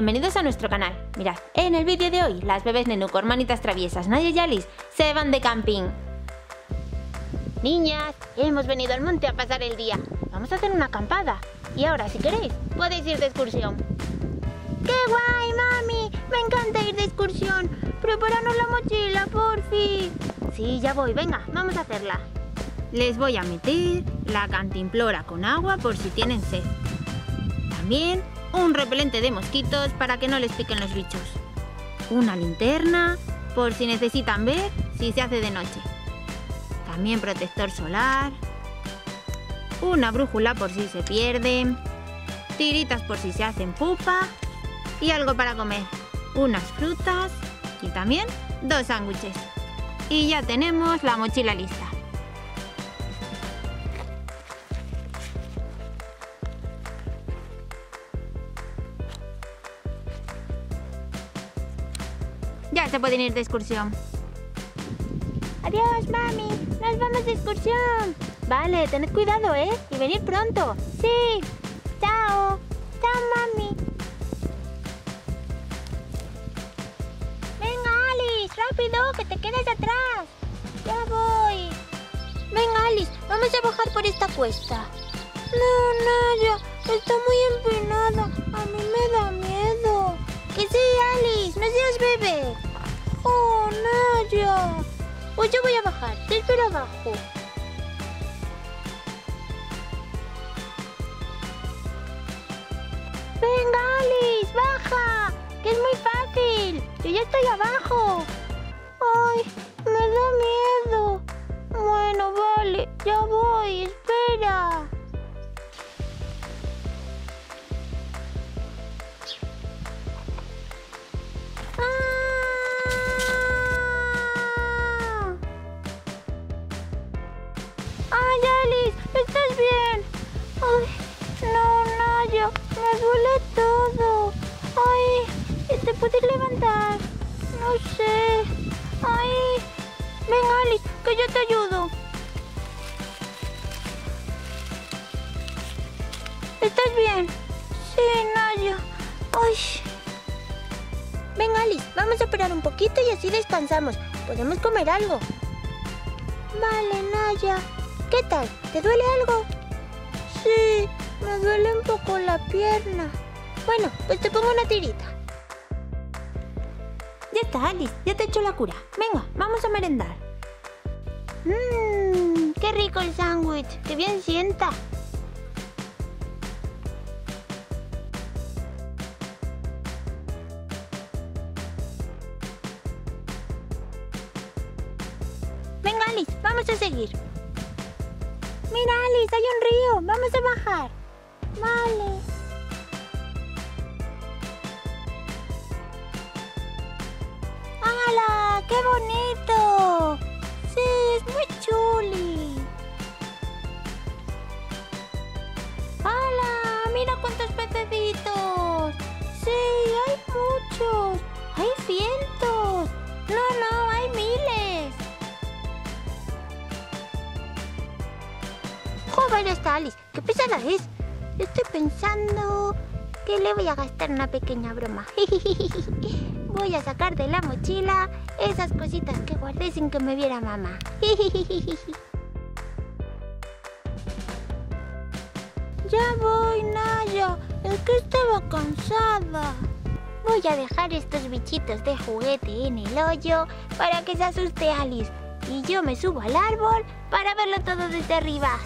bienvenidos a nuestro canal. Mirad, en el vídeo de hoy las bebés Nenuco, hermanitas traviesas Naia y Alice, se van de camping. Niñas, hemos venido al monte a pasar el día. Vamos a hacer una acampada. Y ahora, si queréis, podéis ir de excursión. ¡Qué guay, mami! Me encanta ir de excursión. Prepáranos la mochila, porfi. Sí, ya voy, venga, vamos a hacerla. Les voy a meter la cantimplora con agua por si tienen sed. También un repelente de mosquitos para que no les piquen los bichos. Una linterna por si necesitan ver si se hace de noche. También protector solar. Una brújula por si se pierden. Tiritas por si se hacen pupa. Y algo para comer. Unas frutas y también dos sándwiches. Y ya tenemos la mochila lista. Ya se pueden ir de excursión. Adiós, mami. Nos vamos de excursión. Vale, tened cuidado, ¿eh? Y venid pronto. Sí. Chao. Chao, mami. Venga, Alice, rápido, que te quedes atrás. Ya voy. Venga, Alice, vamos a bajar por esta cuesta. No, Naia, está muy empinada. A mí me da miedo. Que sí, Alice, no seas bebé. Oh, Naia. Pues yo voy a bajar, te espero abajo. Venga, Alice, baja, que es muy fácil. Yo ya estoy abajo. Ay, me da miedo. Bueno, vale, ya voy, espera. Me duele todo. Ay, ¿te puedes levantar? No sé. Ay, venga, Alice, que yo te ayudo. ¿Estás bien? Sí, Naia. Ay. Venga, Alice, vamos a esperar un poquito y así descansamos. Podemos comer algo. Vale, Naia. ¿Qué tal? ¿Te duele algo? Sí. Me duele un poco la pierna. Bueno, pues te pongo una tirita. Ya está, Alice, ya te he hecho la cura. Venga, vamos a merendar. Mmm, qué rico el sándwich, qué bien sienta. Venga, Alice, vamos a seguir. Mira, Alice, hay un río, vamos a bajar. Vale. ¡Hala! ¡Qué bonito! Sí, es muy chuli. ¡Hala! ¡Mira cuántos pececitos! Sí, hay muchos. ¡Hay cientos! No, hay miles. ¡Joder, está Alice! ¡Qué pesada es! Estoy pensando que le voy a gastar una pequeña broma. Voy a sacar de la mochila esas cositas que guardé sin que me viera mamá. Ya voy, Naia. Es que estaba cansada. Voy a dejar estos bichitos de juguete en el hoyo para que se asuste Alice. Y yo me subo al árbol para verlo todo desde arriba.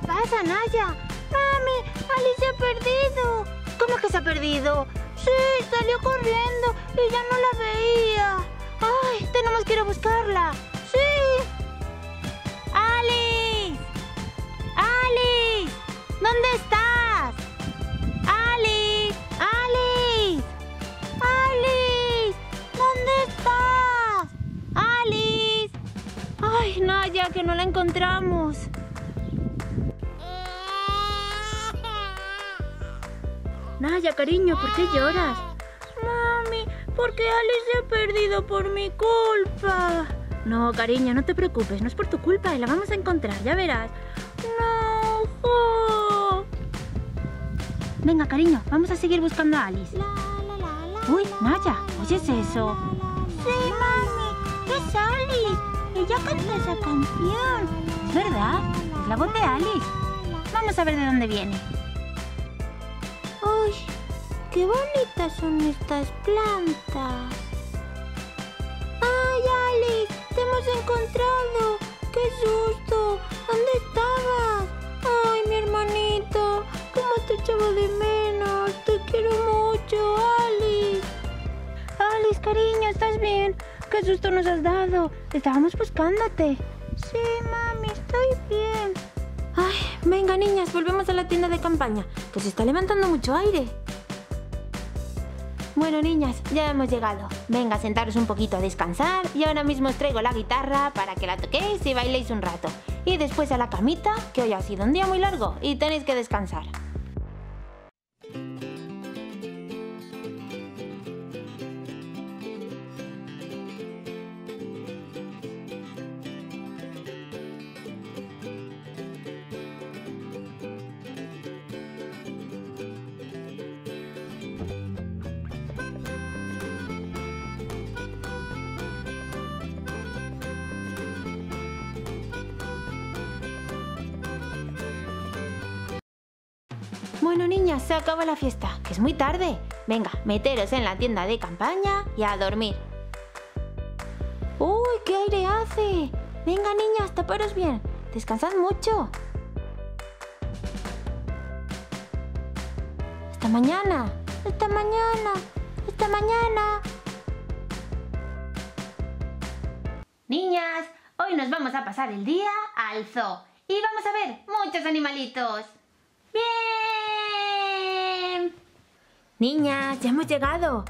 ¿Qué pasa, Naia? Mami, Alice se ha perdido. ¿Cómo es que se ha perdido? Sí, salió corriendo y ya no la veía. ¡Ay, tenemos que ir a buscarla! ¡Sí! ¡Alice! ¡Alice! ¿Dónde estás? ¡Alice! ¡Alice! ¡Alice! ¿Dónde estás? ¡Alice! ¡Ay, Naia, que no la encontramos! Naia, cariño, ¿por qué lloras? Mami, porque Alice se ha perdido por mi culpa. No, cariño, no te preocupes, no es por tu culpa, la vamos a encontrar, ya verás. No, jo. Venga, cariño, vamos a seguir buscando a Alice. Uy, Naia, ¿oyes eso? Sí, mami, es Alice. Ella canta esa canción. Es verdad, es la voz de Alice. Vamos a ver de dónde viene. ¡Uy! ¡Qué bonitas son estas plantas! ¡Ay, Alice! ¡Te hemos encontrado! ¡Qué susto! ¿Dónde estabas? ¡Ay, mi hermanito! ¡Cómo te echaba de menos! ¡Te quiero mucho, Alice! ¡Alice, cariño! ¿Estás bien? ¡Qué susto nos has dado! ¡Estábamos buscándote! Sí, mami, estoy bien. Ay, venga, niñas, volvemos a la tienda de campaña, que se está levantando mucho aire. Bueno, niñas, ya hemos llegado. Venga, sentaros un poquito a descansar y ahora mismo os traigo la guitarra para que la toquéis y bailéis un rato. Y después a la camita, que hoy ha sido un día muy largo y tenéis que descansar. Bueno, niñas, se acaba la fiesta, que es muy tarde. Venga, meteros en la tienda de campaña y a dormir. ¡Uy, qué aire hace! Venga, niñas, taparos bien. Descansad mucho. Hasta mañana. Hasta mañana. Hasta mañana. Niñas, hoy nos vamos a pasar el día al zoo. Y vamos a ver muchos animalitos. ¡Bien! Niñas, ya hemos llegado.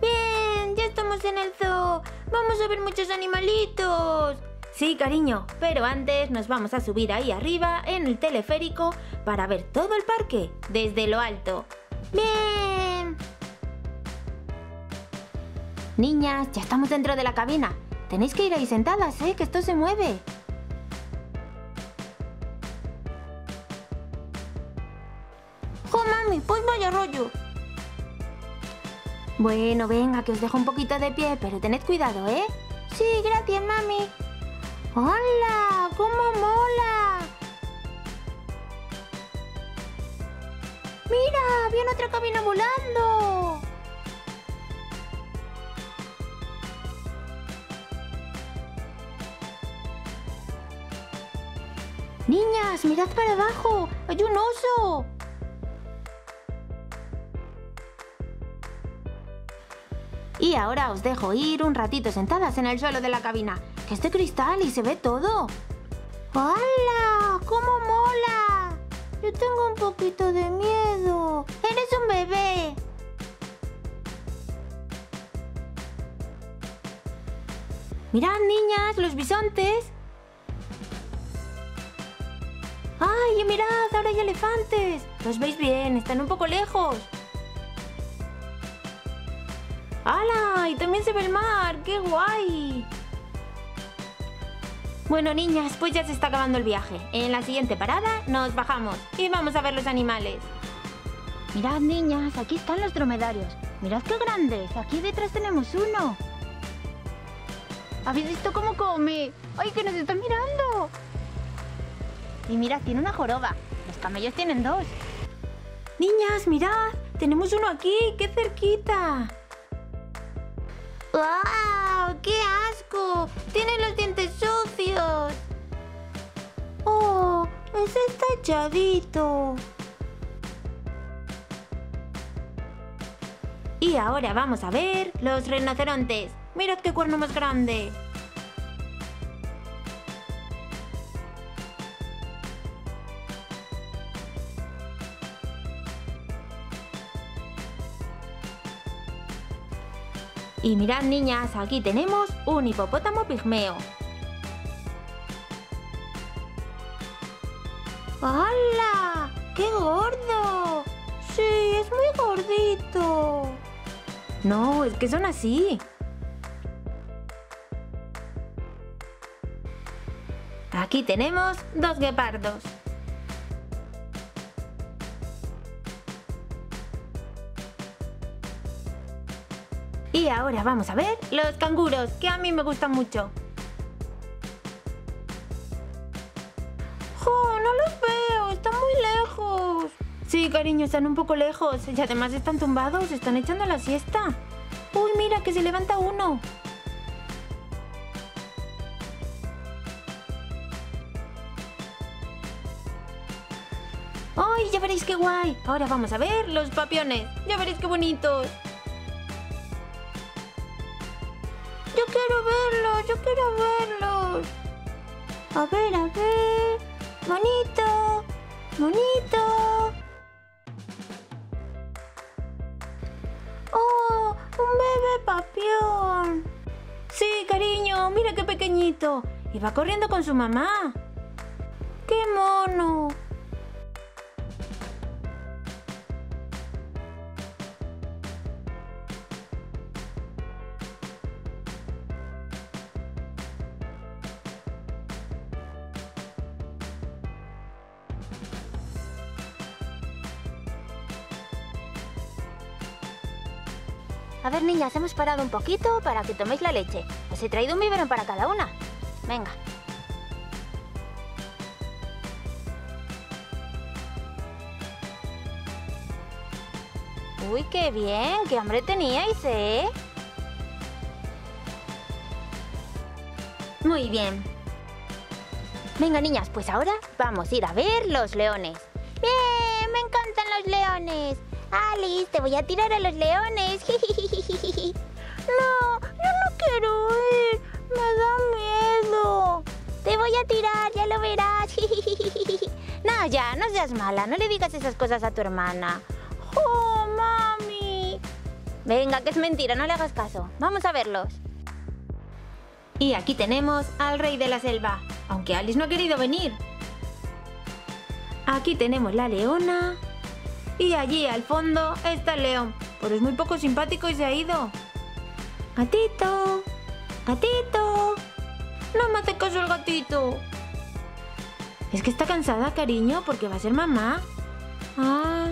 Bien, ya estamos en el zoo. Vamos a ver muchos animalitos. Sí, cariño, pero antes nos vamos a subir ahí arriba en el teleférico para ver todo el parque desde lo alto. Bien. Niñas, ya estamos dentro de la cabina. Tenéis que ir ahí sentadas, que esto se mueve. ¡Jo, mami! Pues vaya rollo. Bueno, venga, que os dejo un poquito de pie, pero tened cuidado, ¿eh? Sí, gracias, mami. ¡Hola! ¡Cómo mola! ¡Mira! ¡Viene otra cabina volando! Niñas, mirad para abajo. ¡Hay un oso! Y ahora os dejo ir un ratito sentadas en el suelo de la cabina, que es de cristal y se ve todo. ¡Hola! ¡Cómo mola! Yo tengo un poquito de miedo. ¡Eres un bebé! ¡Mirad, niñas, los bisontes! ¡Ay, y mirad! ¡Ahora hay elefantes! ¿Los veis bien? Están un poco lejos. ¡Hala! ¡Y también se ve el mar! ¡Qué guay! Bueno, niñas, pues ya se está acabando el viaje. En la siguiente parada nos bajamos y vamos a ver los animales. Mirad, niñas, aquí están los dromedarios. Mirad qué grandes. Aquí detrás tenemos uno. ¿Habéis visto cómo come? ¡Ay, que nos están mirando! Y mirad, tiene una joroba. Los camellos tienen dos. Niñas, mirad. Tenemos uno aquí. ¡Qué cerquita! ¡Guau! ¡Qué asco! ¡Tiene los dientes sucios! ¡Oh! Pues está chavito. Y ahora vamos a ver los rinocerontes. ¡Mirad qué cuerno más grande! Y mirad, niñas, aquí tenemos un hipopótamo pigmeo. ¡Hala! ¡Qué gordo! Sí, es muy gordito. No, es que son así. Aquí tenemos dos guepardos. Y ahora vamos a ver los canguros, que a mí me gustan mucho. ¡Jo! ¡No los veo! ¡Están muy lejos! Sí, cariño, están un poco lejos. Y además están tumbados, están echando la siesta. ¡Uy, mira, que se levanta uno! ¡Ay, ya veréis qué guay! Ahora vamos a ver los papiones. ¡Ya veréis qué bonitos! ¡Yo quiero verlos! ¡Yo quiero verlos! A ver, a ver... ¡Bonito! ¡Bonito! ¡Oh! ¡Un bebé papión! Sí, cariño, mira qué pequeñito. Y va corriendo con su mamá. ¡Qué mono! A ver, niñas, hemos parado un poquito para que toméis la leche. Os he traído un biberón para cada una. Venga. Uy, qué bien, qué hambre teníais, ¿eh? Muy bien. Venga, niñas, pues ahora vamos a ir a ver los leones. ¡Bien! ¡Me encantan los leones! Alice, te voy a tirar a los leones. No, yo no quiero ir. Me da miedo. Te voy a tirar, ya lo verás. No, ya, no seas mala. No le digas esas cosas a tu hermana. ¡Oh, mami! Venga, que es mentira, no le hagas caso. Vamos a verlos. Y aquí tenemos al rey de la selva, aunque Alice no ha querido venir. Aquí tenemos la leona... Y allí al fondo está el león, pero es muy poco simpático y se ha ido. Gatito, gatito, no me hace caso el gatito. Es que está cansada, cariño, porque va a ser mamá. Ah,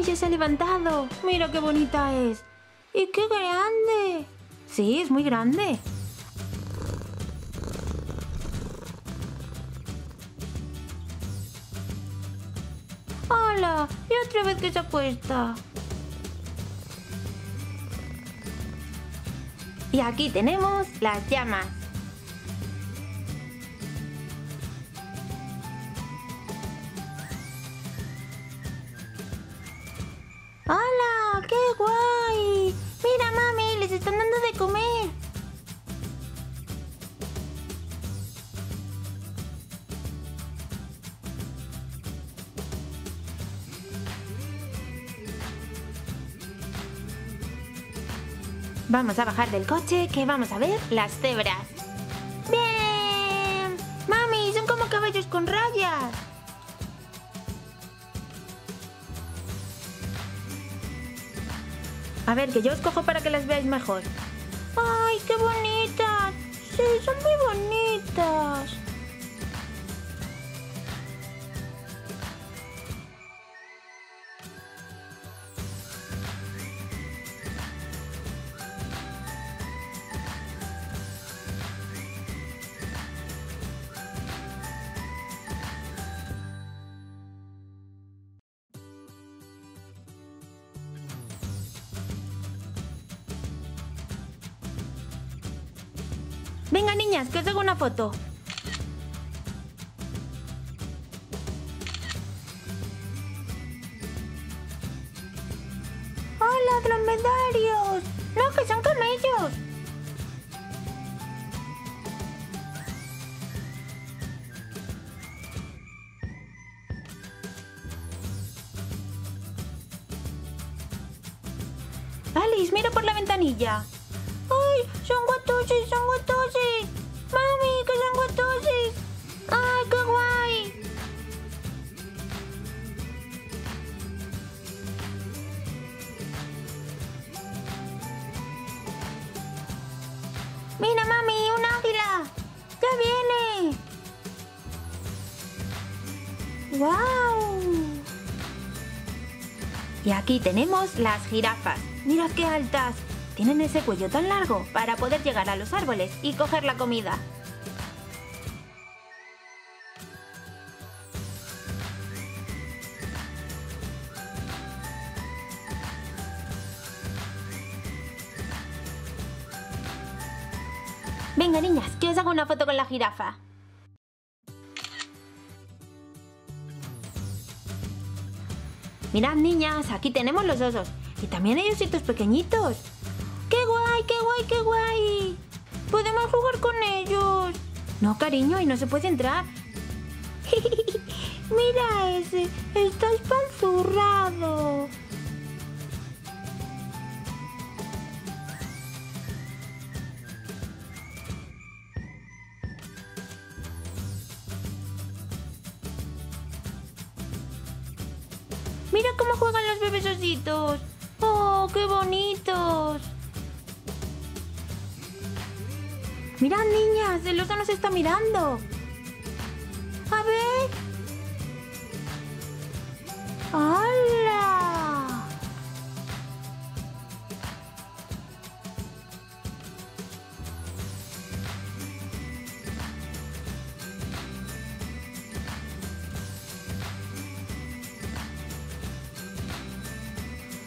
ya se ha levantado. Mira qué bonita es. Y qué grande. Sí, es muy grande. ¡Hola! Y otra vez que se acuesta. Y aquí tenemos las llamas. ¡Hola! ¡Qué guay! ¡Mira, mami! ¡Les están dando de comer! Vamos a bajar del coche, que vamos a ver las cebras. ¡Bien! ¡Mami, son como caballos con rayas! A ver, que yo os cojo para que las veáis mejor. ¡Ay, qué bonitas! ¡Sí, son muy bonitas! Venga, niñas, que os hago una foto. dromedarios. Creo que son camellos. Alice, mira por la ventanilla. ¡Ay, son guatusis, son guatusis! ¡Mami, que son guatusis! ¡Ay, qué guay! ¡Mira, mami, un águila! ¡Ya viene! ¡Guau! Y aquí tenemos las jirafas. ¡Mira qué altas! Tienen ese cuello tan largo para poder llegar a los árboles y coger la comida. Venga, niñas, que os hago una foto con la jirafa. Mirad, niñas, aquí tenemos los osos. Y también hay ositos pequeñitos. ¡Qué guay, qué guay, qué guay! ¡Podemos jugar con ellos! No, cariño, ahí no se puede entrar. ¡Mira ese! ¡Está espanzurrado! ¡Mira cómo juegan los bebés ositos! ¡Oh, qué bonitos! ¡Mirad, niñas! ¡El oso nos está mirando! ¡A ver! ¡Hola!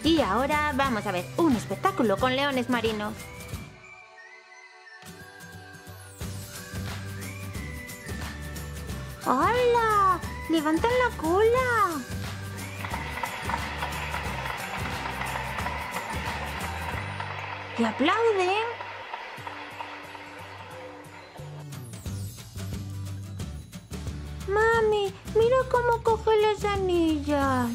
Y ahora vamos a ver un espectáculo con leones marinos. ¡Hola! ¡Levantan la cola! ¡Y aplauden! ¡Mami! ¡Mira cómo coge las anillas!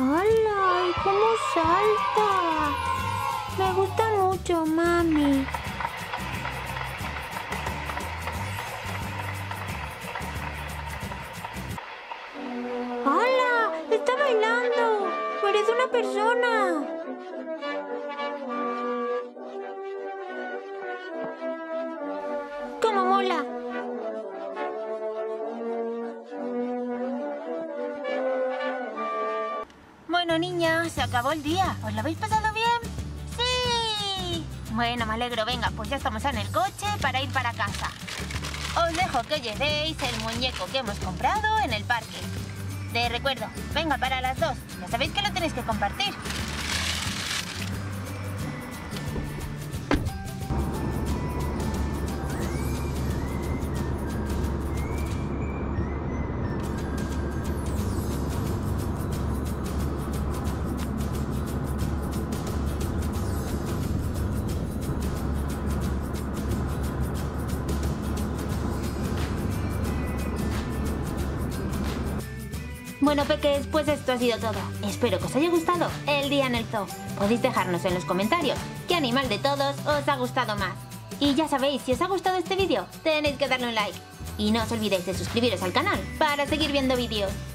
¡Hola! ¡Cómo salta! Me gusta mucho, mami. ¡Hola! ¡Está bailando! ¡Parece una persona! ¡Cómo mola! Bueno, niñas, se acabó el día. ¿Os lo habéis pasado bien? ¡Sí! Bueno, me alegro. Venga, pues ya estamos en el coche para ir para casa. Os dejo que llevéis el muñeco que hemos comprado en el parque. De recuerdo, venga, para las dos. Ya sabéis que lo tenéis que compartir. Bueno, peques, pues esto ha sido todo. Espero que os haya gustado el día en el zoo. Podéis dejarnos en los comentarios qué animal de todos os ha gustado más. Y ya sabéis, si os ha gustado este vídeo, tenéis que darle un like. Y no os olvidéis de suscribiros al canal para seguir viendo vídeos.